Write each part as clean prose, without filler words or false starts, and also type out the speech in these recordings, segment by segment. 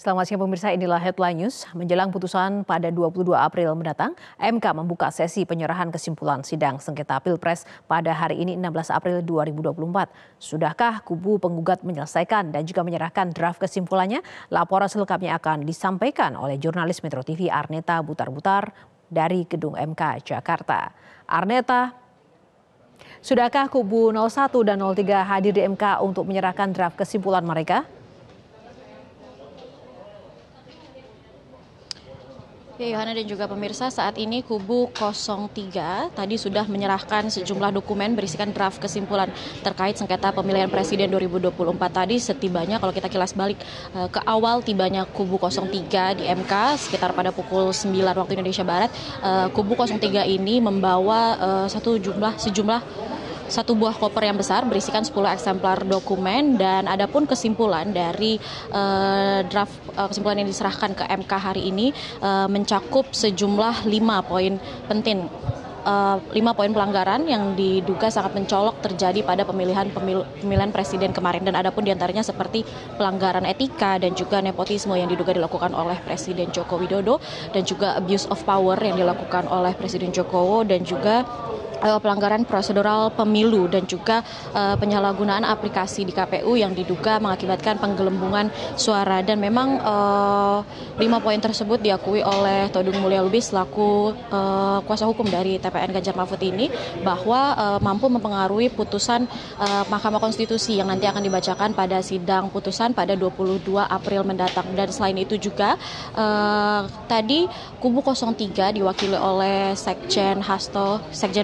Selamat siang pemirsa, inilah Headline News. Menjelang putusan pada 22 April mendatang, MK membuka sesi penyerahan kesimpulan sidang sengketa Pilpres pada hari ini 16 April 2024. Sudahkah kubu penggugat menyelesaikan dan juga menyerahkan draft kesimpulannya? Laporan selengkapnya akan disampaikan oleh jurnalis Metro TV Arneta Butar-Butar dari Gedung MK Jakarta. Arneta, sudahkah kubu 01 dan 03 hadir di MK untuk menyerahkan draft kesimpulan mereka? Ya, Yohana dan juga pemirsa, saat ini kubu 03 tadi sudah menyerahkan sejumlah dokumen berisikan draft kesimpulan terkait sengketa pemilihan presiden 2024 tadi. Setibanya, kalau kita kilas balik ke awal tibanya kubu 03 di MK sekitar pada pukul 9 waktu Indonesia Barat, kubu 03 ini membawa satu buah koper yang besar berisikan 10 eksemplar dokumen, dan adapun kesimpulan dari draft kesimpulan yang diserahkan ke MK hari ini mencakup sejumlah 5 poin penting. 5 poin pelanggaran yang diduga sangat mencolok terjadi pada pemilihan presiden kemarin, dan adapun diantaranya seperti pelanggaran etika dan juga nepotisme yang diduga dilakukan oleh Presiden Joko Widodo, dan juga abuse of power yang dilakukan oleh Presiden Jokowi, dan juga pelanggaran prosedural pemilu, dan juga penyalahgunaan aplikasi di KPU yang diduga mengakibatkan penggelembungan suara. Dan memang 5 poin tersebut diakui oleh Todung Mulia Lubis selaku kuasa hukum dari TPN Ganjar Mahfud ini bahwa mampu mempengaruhi putusan Mahkamah Konstitusi yang nanti akan dibacakan pada sidang putusan pada 22 April mendatang. Dan selain itu juga tadi kubu 03 diwakili oleh Sekjen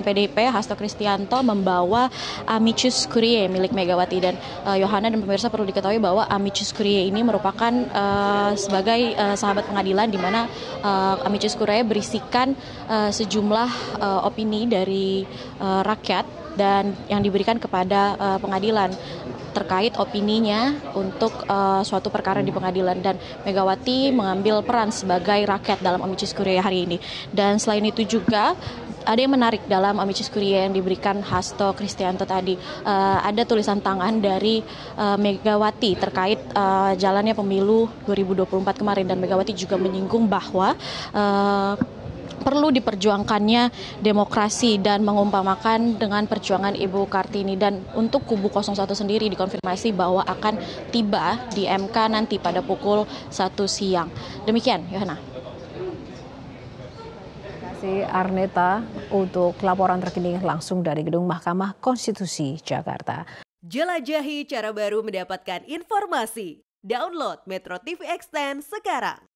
PDIP Hasto Kristianto membawa Amicus Curiae milik Megawati. Dan Yohana dan pemirsa, perlu diketahui bahwa Amicus Curiae ini merupakan sebagai sahabat pengadilan, di mana Amicus Curiae berisikan sejumlah opini dari rakyat dan yang diberikan kepada pengadilan terkait opininya untuk suatu perkara di pengadilan, dan Megawati mengambil peran sebagai rakyat dalam Amicus Curiae hari ini. Dan selain itu juga ada yang menarik dalam Amicus Curiae yang diberikan Hasto Kristianto tadi, ada tulisan tangan dari Megawati terkait jalannya pemilu 2024 kemarin, dan Megawati juga menyinggung bahwa perlu diperjuangkannya demokrasi dan mengumpamakan dengan perjuangan Ibu Kartini. Dan untuk kubu 01 sendiri dikonfirmasi bahwa akan tiba di MK nanti pada pukul 1 siang. Demikian, Yohana. Terima kasih Arneta untuk laporan terkini langsung dari Gedung Mahkamah Konstitusi Jakarta. Jelajahi cara baru mendapatkan informasi. Download Metro TV Extend sekarang.